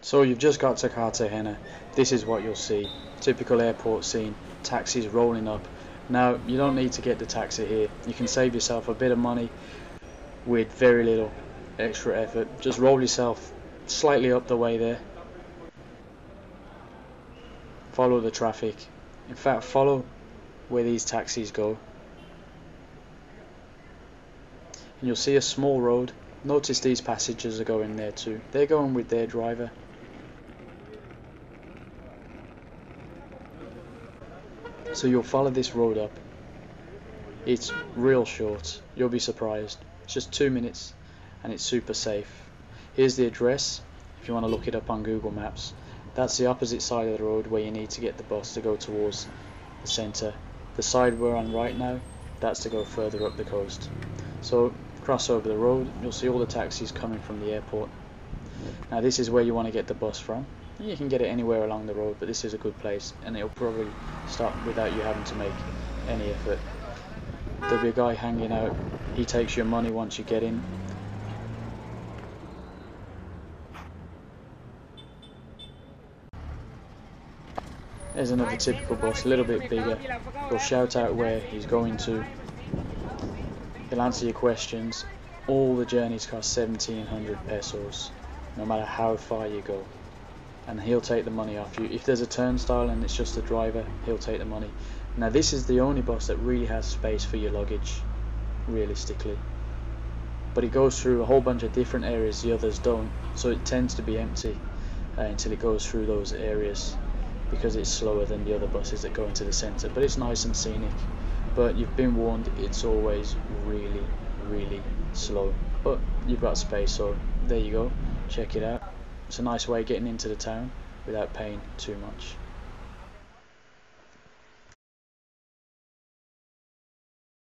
So you've just got to Cartagena. This is what you'll see. Typical airport scene, taxis rolling up. Now you don't need to get the taxi here. You can save yourself a bit of money with very little extra effort. Just roll yourself slightly up the way there. Follow the traffic. In fact, follow where these taxis go. And you'll see a small road. Notice these passengers are going there too. They're going with their driver. So you'll follow this road up. It's real short. You'll be surprised. It's just 2 minutes and it's super safe. Here's the address if you want to look it up on Google Maps. That's the opposite side of the road where you need to get the bus to go towards the centre. The side we're on right now, that's to go further up the coast. So cross over the road, you'll see all the taxis coming from the airport. Now this is where you want to get the bus from. You can get it anywhere along the road, but this is a good place and it'll probably stop without you having to make any effort. There'll be a guy hanging out, he takes your money once you get in. There's another typical bus, a little bit bigger. He'll shout out where he's going to. He'll answer your questions. All the journeys cost 1,700 pesos, no matter how far you go. And he'll take the money off you. If there's a turnstile and it's just the driver, he'll take the money. Now this is the only bus that really has space for your luggage, realistically. But it goes through a whole bunch of different areas the others don't, so it tends to be empty until it goes through those areas, because it's slower than the other buses that go into the centre. But it's nice and scenic. But you've been warned, it's always really, really slow. But you've got space, so there you go. Check it out. It's a nice way of getting into the town without paying too much.